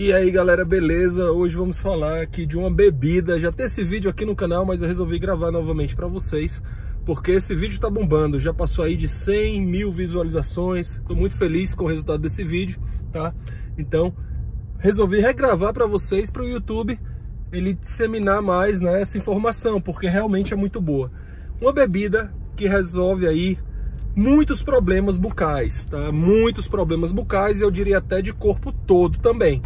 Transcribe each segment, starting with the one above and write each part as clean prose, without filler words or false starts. E aí galera, beleza? Hoje vamos falar aqui de uma bebida. Já tem esse vídeo aqui no canal, mas eu resolvi gravar novamente para vocês, porque esse vídeo tá bombando, já passou aí de 100 mil visualizações. Tô muito feliz com o resultado desse vídeo, tá? Então, resolvi regravar para vocês, para o YouTube, ele disseminar mais, né, essa informação, porque realmente é muito boa. Uma bebida que resolve aí muitos problemas bucais, tá? Muitos problemas bucais, eu diria até de corpo todo também,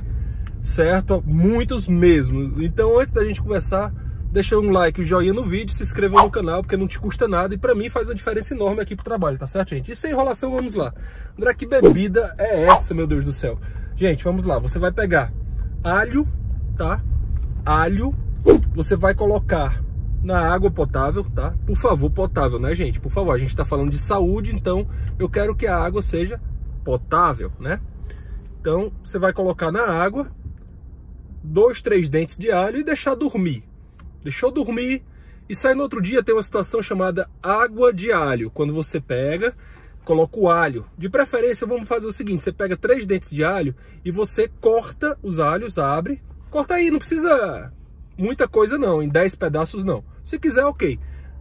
certo? Muitos mesmo. Então, antes da gente conversar, deixa um like, um joinha no vídeo, se inscreva no canal, porque não te custa nada e pra mim faz uma diferença enorme aqui pro trabalho, tá certo, gente? E sem enrolação, vamos lá. André, que bebida é essa, meu Deus do céu? Gente, vamos lá. Você vai pegar alho, tá? Alho, você vai colocar na água potável, tá? Por favor, potável, né, gente? Por favor, a gente tá falando de saúde, então eu quero que a água seja potável, né? Então, você vai colocar na água 2, 3 dentes de alho e deixar dormir. Deixou dormir e sai no outro dia. Tem uma situação chamada água de alho. Quando você pega, coloca o alho. De preferência, vamos fazer o seguinte. Você pega 3 dentes de alho e você corta os alhos, abre. Corta aí, não precisa muita coisa não, em 10 pedaços não. Se quiser, ok.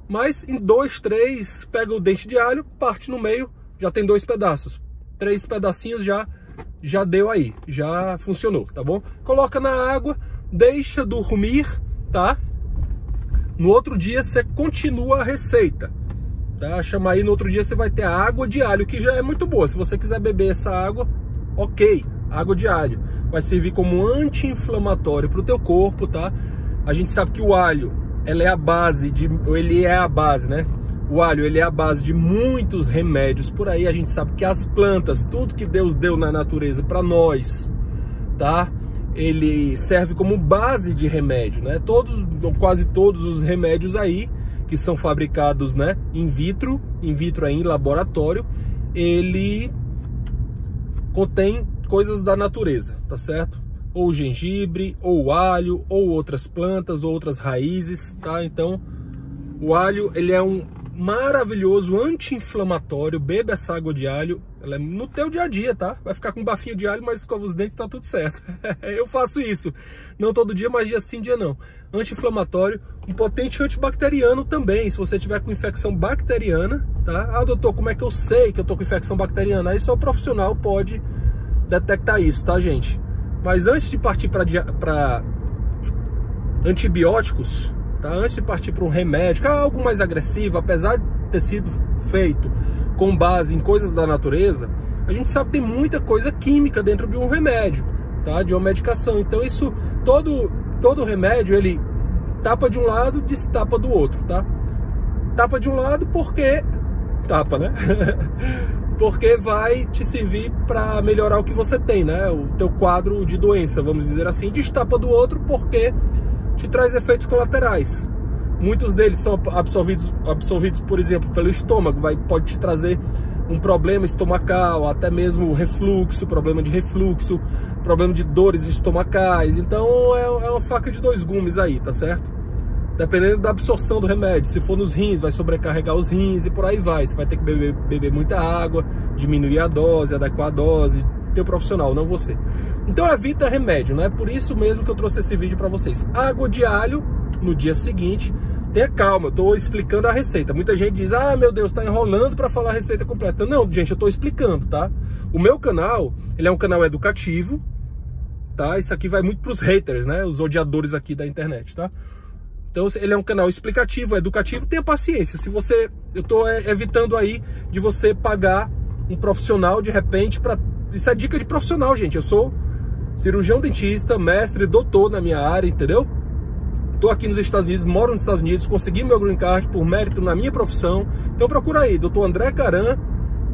Mas em 2, 3, pega o dente de alho, parte no meio, já tem 2 pedaços. 3 pedacinhos já deu aí, já funcionou, tá bom? Coloca na água, deixa dormir, tá? No outro dia você continua a receita, tá? Chama aí, no outro dia você vai ter a água de alho, que já é muito boa. Se você quiser beber essa água, ok. Água de alho vai servir como anti-inflamatório para o teu corpo, tá? A gente sabe que o alho, ele é a base, né? O alho, ele é a base de muitos remédios por aí. A gente sabe que as plantas, tudo que Deus deu na natureza para nós, tá? Ele serve como base de remédio, né? Todos, quase todos os remédios aí que são fabricados, né, in vitro aí, em laboratório, ele contém coisas da natureza, tá certo? Ou gengibre, ou alho, ou outras plantas, ou outras raízes, tá? Então, o alho, ele é um maravilhoso anti-inflamatório. Beba essa água de alho, ela é no teu dia a dia, tá? Vai ficar com um bafinho de alho, mas escova os dentes, tá tudo certo. Eu faço isso, não todo dia, mas dia sim, dia não. Anti-inflamatório, um potente antibacteriano também, se você tiver com infecção bacteriana, tá? Ah, doutor, como é que eu sei que eu tô com infecção bacteriana? Aí só o profissional pode detectar isso, tá, gente? Mas antes de partir para antibióticos, tá? Antes de partir para um remédio, algo mais agressivo, apesar de ter sido feito com base em coisas da natureza, a gente sabe que tem muita coisa química dentro de um remédio, tá? De uma medicação. Então isso, todo remédio, ele tapa de um lado, destapa do outro, tá? Tapa de um lado porque tapa, né? Porque vai te servir para melhorar o que você tem, né? O teu quadro de doença, vamos dizer assim. Destapa do outro porque te traz efeitos colaterais. Muitos deles são absorvidos, por exemplo, pelo estômago. Pode te trazer um problema estomacal, até mesmo refluxo, problema de refluxo, problema de dores estomacais. Então é uma faca de 2 gumes aí, tá certo? Dependendo da absorção do remédio. Se for nos rins, vai sobrecarregar os rins e por aí vai. Você vai ter que beber muita água, diminuir a dose, adequar a dose. Teu profissional, não você. Então evita remédio, né? Por isso mesmo que eu trouxe esse vídeo para vocês. Água de alho no dia seguinte. Tenha calma, eu tô explicando a receita. Muita gente diz, ah, meu Deus, tá enrolando para falar a receita completa. Não, gente, eu tô explicando, tá? O meu canal, ele é um canal educativo, tá? Isso aqui vai muito pros haters, né? Os odiadores aqui da internet, tá? Então ele é um canal explicativo, educativo. Tenha paciência. Se você, eu tô evitando aí de você pagar um profissional de repente para... Isso é dica de profissional, gente. Eu sou cirurgião dentista, mestre, doutor na minha área, entendeu? Tô aqui nos Estados Unidos, moro nos Estados Unidos, consegui meu green card por mérito na minha profissão. Então procura aí, doutor André Karam,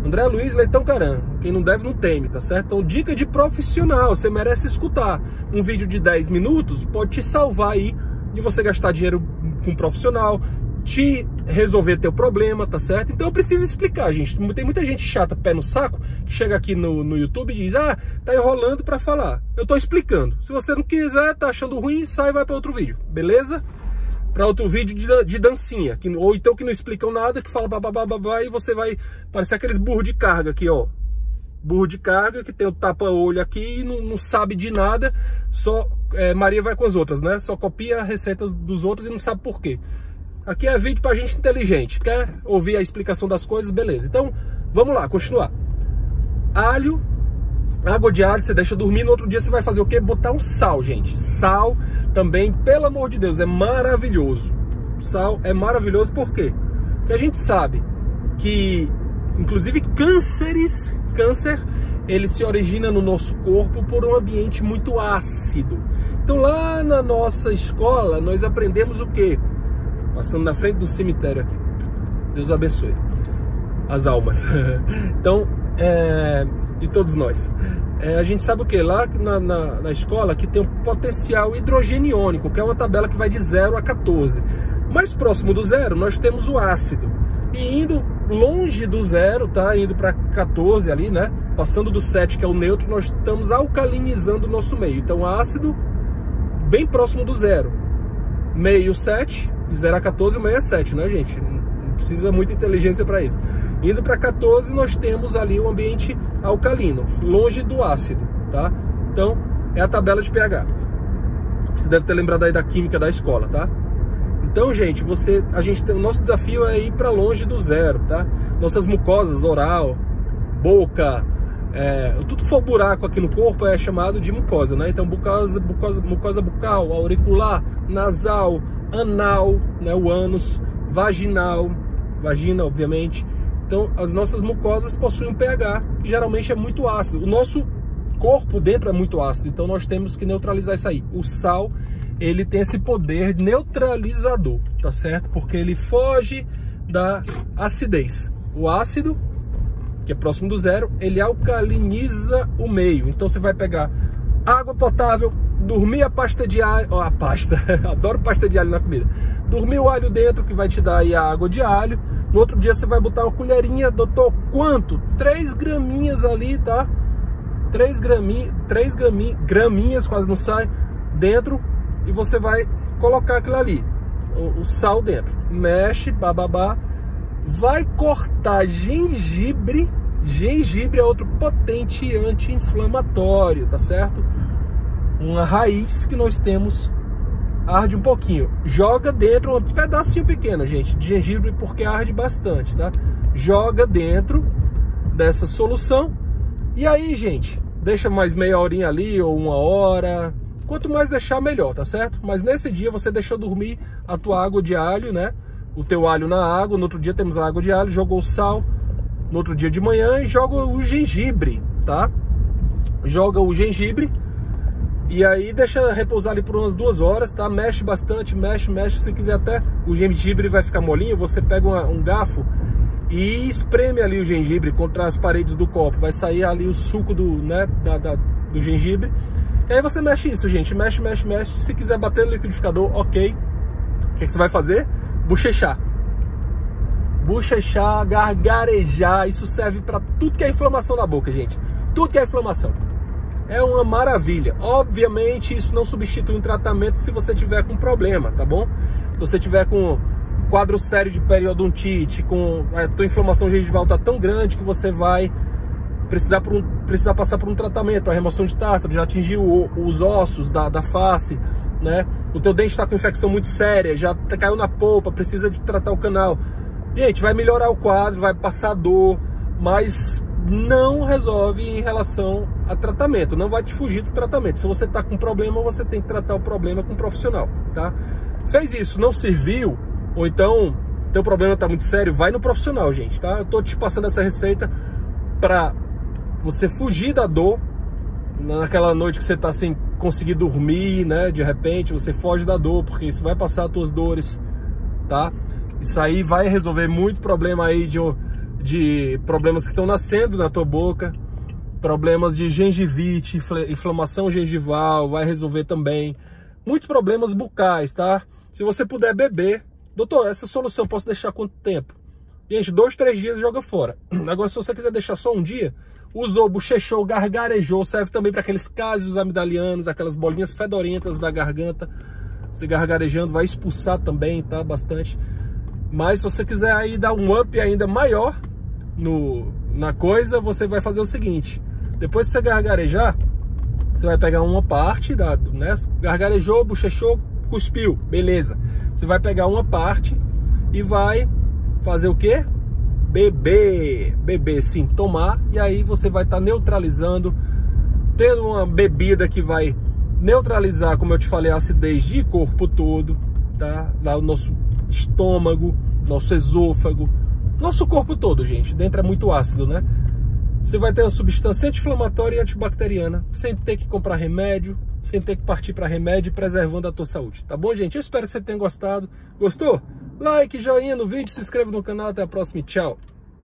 André Luiz Leitão Karam. Quem não deve, não teme, tá certo? Então, dica de profissional, você merece escutar. Um vídeo de 10 minutos pode te salvar aí de você gastar dinheiro com um profissional, te resolver teu problema, tá certo? Então eu preciso explicar, gente. Tem muita gente chata, pé no saco, que chega aqui no YouTube e diz, ah, tá enrolando pra falar. Eu tô explicando. Se você não quiser, tá achando ruim, sai e vai pra outro vídeo, beleza? Pra outro vídeo de dancinha, ou então que não explicam nada, que fala babá, babá, e você vai parecer aqueles burros de carga aqui, ó. burro de carga, que tem o tapa-olho aqui e não sabe de nada, só Maria vai com as outras, né? Só copia a receita dos outros e não sabe por quê. Aqui é vídeo pra gente inteligente, quer ouvir a explicação das coisas, beleza. Então, vamos lá, continuar. Alho, água de alho, você deixa dormir, no outro dia você vai fazer o quê? Botar um sal, gente. Sal também, pelo amor de Deus, é maravilhoso. Sal é maravilhoso por quê? Porque a gente sabe que, inclusive, câncer, ele se origina no nosso corpo por um ambiente muito ácido. Então, lá na nossa escola, nós aprendemos o quê? Passando na frente do cemitério aqui. Deus abençoe as almas. Então, e todos nós. A gente sabe o quê? Lá na escola, que tem um potencial hidrogeniônico, que é uma tabela que vai de 0 a 14. Mais próximo do zero, nós temos o ácido. E indo longe do zero, tá? Indo para 14 ali, né? Passando do 7, que é o neutro, nós estamos alcalinizando o nosso meio. Então, ácido, bem próximo do zero. Meio 7, de 0 a 14, meio é 7, né, gente? Não precisa muita inteligência para isso. Indo para 14, nós temos ali um ambiente alcalino, longe do ácido, tá? Então, é a tabela de pH. Você deve ter lembrado aí da química da escola, tá? Então, gente, o nosso desafio é ir para longe do zero, tá? Nossas mucosas, oral, boca, tudo que for buraco aqui no corpo é chamado de mucosa, né? Então, mucosa bucal, auricular, nasal, anal, né? O ânus, vaginal, vagina, obviamente. Então, as nossas mucosas possuem um pH que geralmente é muito ácido. O nosso corpo dentro é muito ácido, então nós temos que neutralizar isso aí. O sal, ele tem esse poder neutralizador, tá certo? Porque ele foge da acidez. O ácido, que é próximo do zero, ele alcaliniza o meio. Então você vai pegar água potável, dormir a pasta de alho, adoro pasta de alho na comida. Dormir o alho dentro, que vai te dar aí a água de alho. No outro dia você vai botar uma colherinha, doutor, quanto? 3 graminhas ali, tá? 3 graminhas, quase não sai, dentro, e você vai colocar aquilo ali, o sal dentro. Mexe, bababá, vai cortar gengibre. Gengibre é outro potente anti-inflamatório, tá certo? Uma raiz que nós temos, arde um pouquinho. Joga dentro, um pedacinho pequeno, gente, de gengibre, porque arde bastante, tá? Joga dentro dessa solução. E aí, gente, deixa mais meia horinha ali, ou uma hora. Quanto mais deixar, melhor, tá certo? Mas nesse dia você deixou dormir a tua água de alho, né? O teu alho na água. No outro dia temos a água de alho, jogou o sal no outro dia de manhã e joga o gengibre, tá? Joga o gengibre e aí deixa repousar ali por umas 2 horas, tá? Mexe bastante, mexe. Se quiser até o gengibre vai ficar molinho, você pega um garfo e espreme ali o gengibre contra as paredes do copo. Vai sair ali o suco do gengibre. E aí você mexe isso, gente. Mexe. Se quiser bater no liquidificador, ok. O que você vai fazer? Bochechar. Bochechar, gargarejar. Isso serve para tudo que é inflamação na boca, gente. Tudo que é inflamação. É uma maravilha. Obviamente, isso não substitui um tratamento se você tiver com problema, tá bom? Se você tiver com quadro sério de periodontite, com a tua inflamação gengival tá tão grande que você vai precisar passar por um tratamento, a remoção de tártaro, já atingiu os ossos da face, né? O teu dente está com infecção muito séria, já caiu na polpa, precisa de tratar o canal. Gente, vai melhorar o quadro, vai passar dor, mas não resolve em relação a tratamento, não vai te fugir do tratamento. Se você tá com problema, você tem que tratar o problema com um profissional, tá? Fez isso, não serviu, ou então teu problema tá muito sério, vai no profissional, gente, tá? Eu tô te passando essa receita para você fugir da dor naquela noite que você tá sem conseguir dormir, né? De repente você foge da dor, porque isso vai passar as tuas dores, tá? Isso aí vai resolver muito problema aí de problemas que estão nascendo na tua boca, problemas de gengivite, inflamação gengival, vai resolver também muitos problemas bucais, tá? Se você puder beber, doutor, essa solução eu posso deixar quanto tempo? Gente, 2, 3 dias joga fora. Agora, se você quiser deixar só um dia, usou, bochechou, gargarejou, serve também para aqueles cásios amidalianos, aquelas bolinhas fedorentas da garganta. Você gargarejando vai expulsar também, tá? Bastante. Mas se você quiser aí dar um up ainda maior no, na coisa, você vai fazer o seguinte: depois que você gargarejar, você vai pegar uma parte da, né? Gargarejou, bochechou, cuspiu, beleza. Você vai pegar uma parte e vai fazer o quê? Beber. Beber, sim, tomar. E aí você vai estar neutralizando, tendo uma bebida que vai neutralizar, como eu te falei, a acidez de corpo todo, tá? Lá o nosso estômago, nosso esôfago, nosso corpo todo, gente. Dentro é muito ácido, né? Você vai ter uma substância anti-inflamatória e antibacteriana, sem ter que comprar remédio, sem ter que partir para remédio, preservando a tua saúde. Tá bom, gente? Eu espero que você tenha gostado. Gostou? Like, joinha no vídeo, se inscreva no canal. Até a próxima e tchau!